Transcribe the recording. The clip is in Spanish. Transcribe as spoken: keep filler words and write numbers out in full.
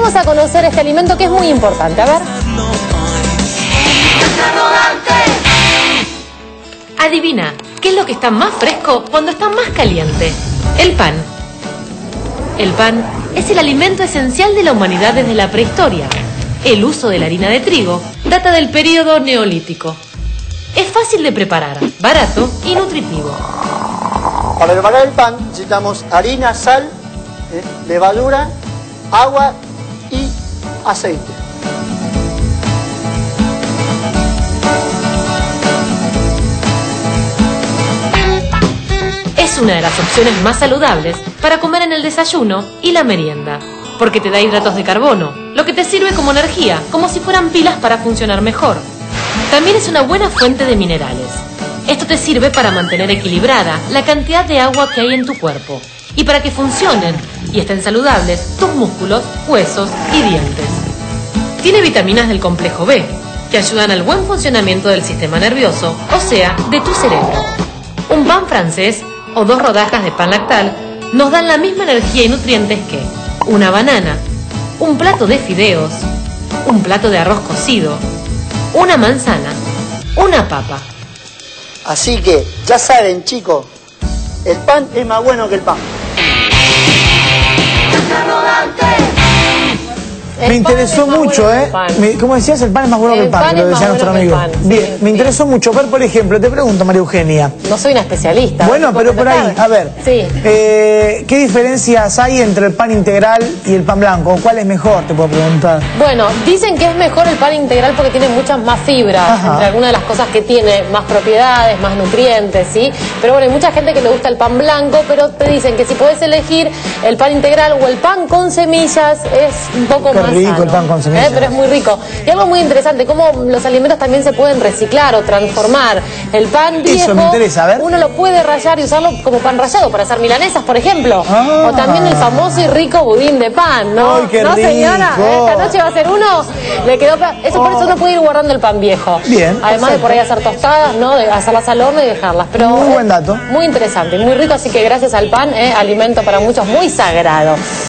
vamos a conocer este alimento que es muy importante. A ver. Adivina, ¿qué es lo que está más fresco cuando está más caliente? El pan. El pan es el alimento esencial de la humanidad desde la prehistoria. El uso de la harina de trigo data del periodo neolítico. Es fácil de preparar, barato y nutritivo. Para preparar el pan necesitamos harina, sal, eh, levadura, agua y aceite. Es una de las opciones más saludables para comer en el desayuno y la merienda, porque te da hidratos de carbono, lo que te sirve como energía, como si fueran pilas para funcionar mejor. También es una buena fuente de minerales. Esto te sirve para mantener equilibrada la cantidad de agua que hay en tu cuerpo y para que funcionen y estén saludables tus músculos, huesos y dientes. Tiene vitaminas del complejo B, que ayudan al buen funcionamiento del sistema nervioso, o sea, de tu cerebro. Un pan francés o dos rodajas de pan lactal nos dan la misma energía y nutrientes que una banana, un plato de fideos, un plato de arroz cocido, una manzana, una papa. Así que, ya saben, chicos, el pan es más bueno que el pan. El me interesó mucho, bueno ¿eh? Me, como decías, el pan es más bueno el que el pan, pan lo decía nuestro bueno amigo. Sí, bien, sí. Me interesó mucho. Ver, por ejemplo, te pregunto, María Eugenia. No soy una especialista. Bueno, pero por tratar? ahí, a ver. Sí. Eh, ¿Qué diferencias hay entre el pan integral y el pan blanco? ¿Cuál es mejor? Te puedo preguntar. Bueno, dicen que es mejor el pan integral porque tiene muchas más fibras. Ajá. Entre algunas de las cosas que tiene, más propiedades, más nutrientes, ¿sí? Pero bueno, hay mucha gente que le gusta el pan blanco, pero te dicen que si podés elegir el pan integral o el pan con semillas, es un poco más. Rico el pan con semillas. ¿Eh? Pero es muy rico. Y algo muy interesante, cómo los alimentos también se pueden reciclar o transformar. El pan viejo, eso me interesa, a ver. Uno lo puede rallar y usarlo como pan rallado para hacer milanesas, por ejemplo. Ah. O también el famoso y rico budín de pan, ¿no? Ay, qué ¿No, rico. señora? Esta noche va a ser uno. Le quedó eso, por eso uno puede ir guardando el pan viejo. Bien. Además, perfecto, de por ahí hacer tostadas, ¿no? De hacerlas al horno y dejarlas. Pero, muy buen dato. Muy interesante, muy rico. Así que gracias al pan, ¿eh? Alimento para muchos muy sagrado.